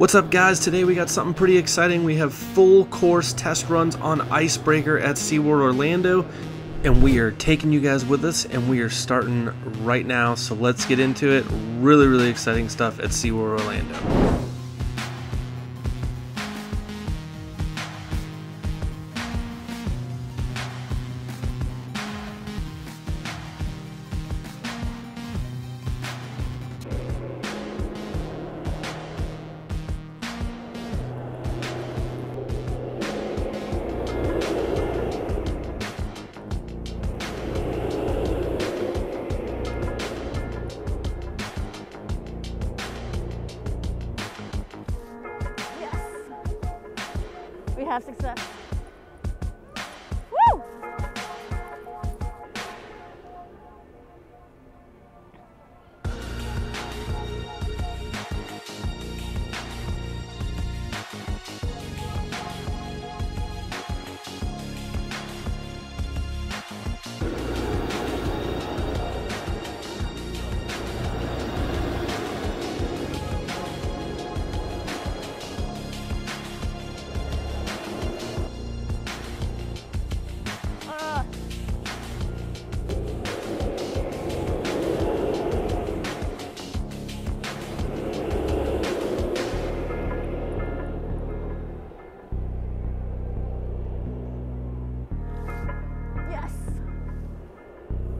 What's up, guys? Today we got something pretty exciting. We have full course test runs on Icebreaker at SeaWorld Orlando, and we are taking you guys with us, and we are starting right now, so let's get into it. Really exciting stuff at SeaWorld Orlando.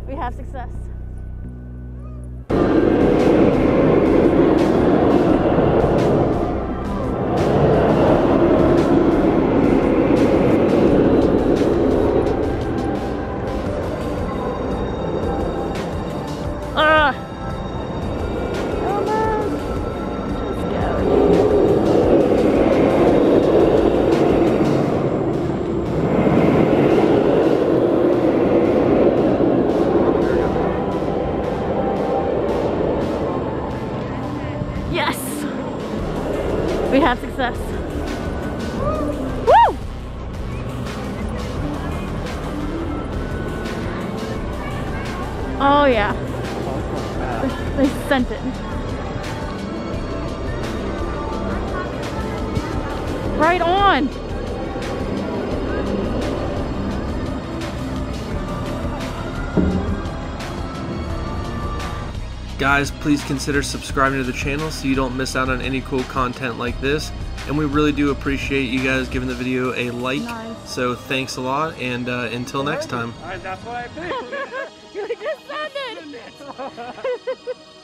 We have success. Woo! We have success. We have success. Woo! Oh yeah. They sent it. Right on! Guys, please consider subscribing to the channel so you don't miss out on any cool content like this. And we really do appreciate you guys giving the video a like. Nice. So thanks a lot, and until next time. That's what I picked. You just said it.